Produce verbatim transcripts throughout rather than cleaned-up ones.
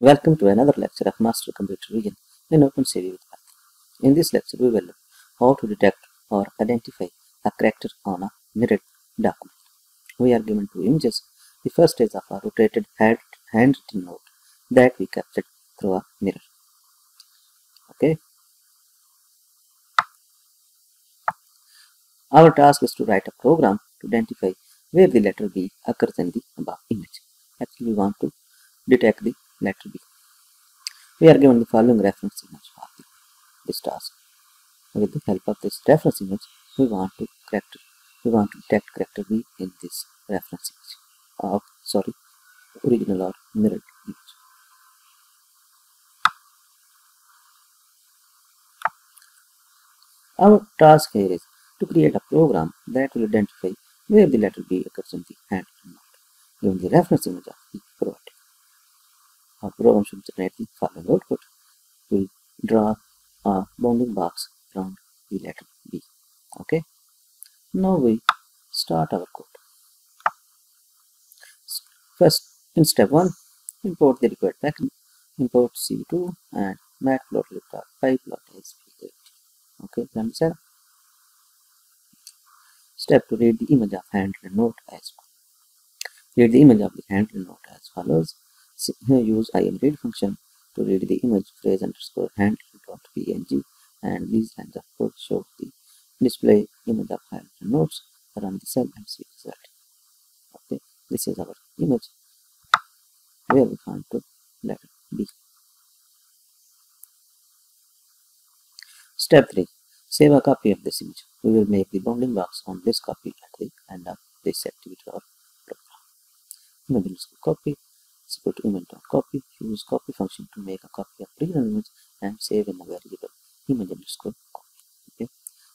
Welcome to another lecture of Master Computer Vision in OpenCV with Python. In this lecture, we will learn how to detect or identify a character on a mirrored document. We are given two images. The first is of a rotated handwritten note that we captured through a mirror. Okay. Our task is to write a program to identify where the letter B occurs in the above image. Actually, we want to detect the letter B. We are given the following reference image for this task. With the help of this reference image, we want to character, we want to detect character B in this reference image of sorry, original or mirrored image. Our task here is to create a program that will identify where the letter B occurs in the handwritten note, given the reference image of the provided. Our program should generate the following output. We draw a bounding box around the letter B. Okay. Now we start our code. First, in step one, import the required package. Import c v two and matplotlib dot py plot s p eight. Okay, run this. Step to read the image of handwritten note as follows. Read the image of the handwritten note as follows. Here use imread function to read the image phrase underscore handwritten dot p n g, and these lines of code show the display image of handwritten notes around the cell and see result. Okay, this is our image where we found to letter B. Step three. Save a copy of this image. We will make the bounding box on this copy at the end of this activity or program. Image copy. Is equal to image.copy. Use copy function to make a copy of original image and save in a variable image underscore copy. Okay.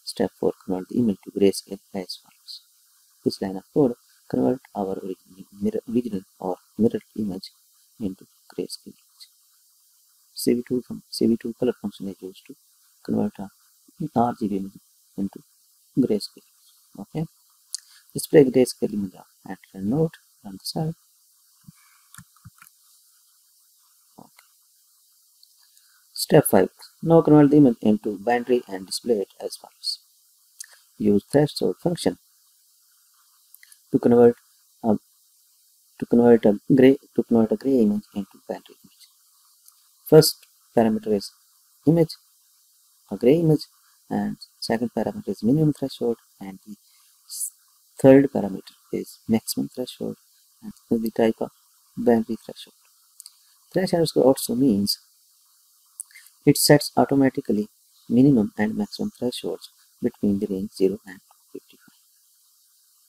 Step four. Convert the image to grayscale as follows. This line of code convert our original, mirror, original or mirrored image into grayscale image. c v two from c v two color function is used to convert a R G B image into grayscale image. Okay. Display grayscale image at a node on the side. Step five. Now convert the image into binary and display it as follows. Use threshold function to convert a, to convert a gray to convert a gray image into binary image. First parameter is image, a gray image, and second parameter is minimum threshold, and the third parameter is maximum threshold, and this is the type of binary threshold. Threshold also means it sets automatically minimum and maximum thresholds between the range zero and fifty-five.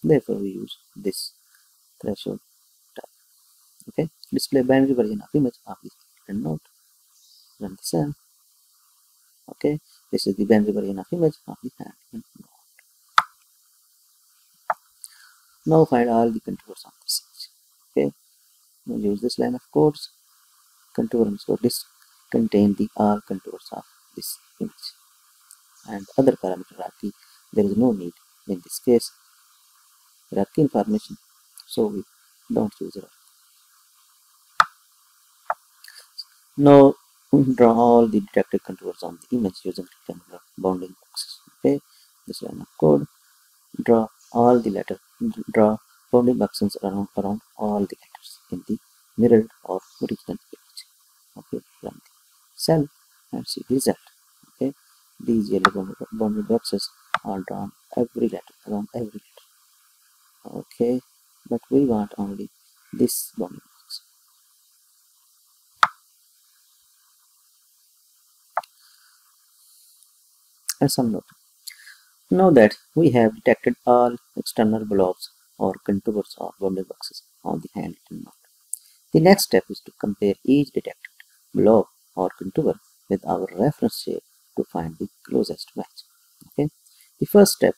Therefore, we use this threshold type. Okay, display binary version of image of the handwritten note. Run the cell. Okay, this is the binary version of image of the handwritten note. Now find all the contours of this image. Okay, we'll use this line of codes. Contour underscore this. Contain the all contours of this image, and other parameter are key. There is no need in this case. There are key information, so we don't use it. Now draw all the detected contours on the image using rectangular bounding boxes. Okay, this line of code. Draw all the letter. Draw bounding boxes around around all the letters in the mirrored or original image. Okay, run the cell and see result. Okay, these yellow boundary boxes are drawn every letter around every letter. Okay, but we want only this boundary box. And some note. Now that we have detected all external blobs or contours or boundary boxes on the handwritten note, the next step is to compare each detected blob or contour with our reference shape to find the closest match. Okay, the first step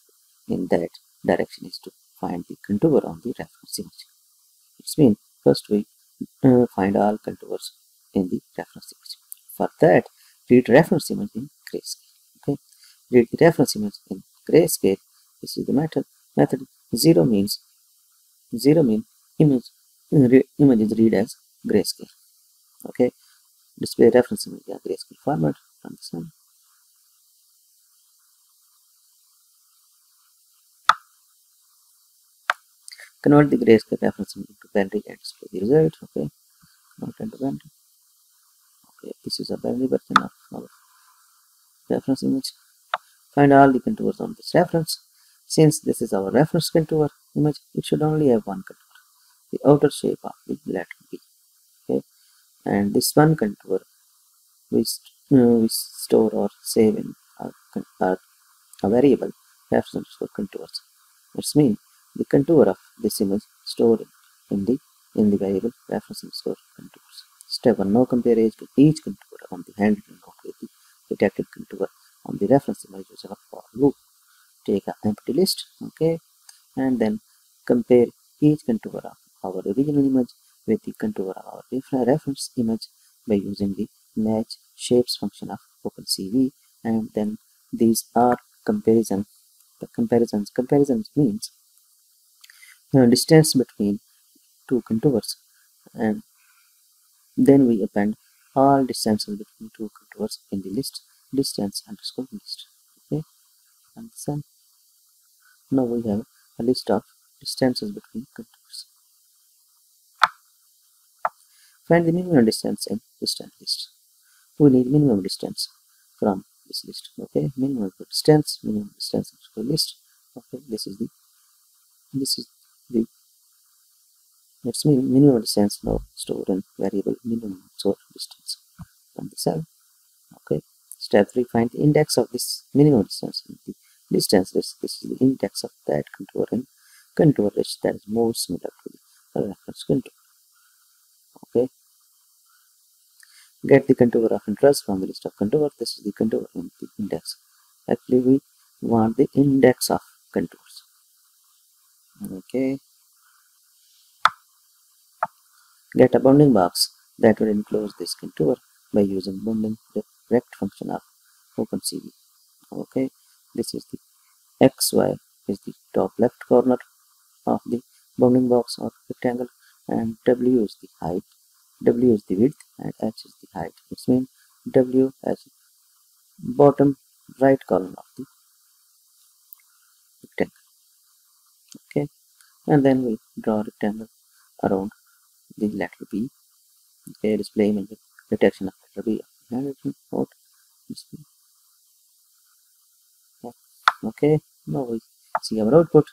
in that direction is to find the contour on the reference image. It means first we uh, find all contours in the reference image. For that, read reference image in grayscale. Okay, read the reference image in grayscale. This is the method. Method zero means zero mean image. Image is read as grayscale. Okay, display reference image, yeah, grayscale format from this one. Convert the grayscale reference image to boundary and display the result. Okay, not into boundary. Okay, this is a boundary version of our reference image. Find all the contours on this reference. Since this is our reference contour image, it should only have one contour, the outer shape of the letter B. Okay, and this one contour we, st uh, we store or save in our, our, our variable reference for contours. That's mean the contour of this image stored in the in the variable reference for contours. Step one: now compare age to each contour on the handle node with the detected contour on the reference image using a for loop. Take an empty list, okay, and then compare each contour of our original image with the contour of our different reference image by using the matchShapes function of OpenCV. And then these are comparison. The comparisons comparisons means uh, distance between two contours, and then we append all distances between two contours in the list distance underscore list. Okay, and then now we have a list of distances between contours. Find the minimum distance in distance list. We need minimum distance from this list. Okay, minimum distance, minimum distance for list. Okay, this is the this is the that's mean minimum distance now stored in variable minimum sort distance from the cell. Okay. Step three: find the index of this minimum distance in the distance list. This is the index of that contour in contour list that is more similar to the reference contour. Okay. Get the contour of interest from the list of contours. This is the contour in the index. Actually, we want the index of contours. Okay. Get a bounding box that will enclose this contour by using boundingRect function of OpenCV. Okay, this is the X Y is the top left corner of the bounding box or rectangle, and W is the height, W is the width, and H is the height. It means W as bottom right column of the rectangle. Okay, and then we draw a rectangle around the letter B. Okay, display image detection of letter B. Okay, now we see our output.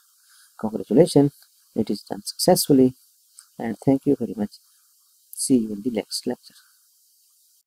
Congratulations, it is done successfully, and thank you very much. See you in the next lecture.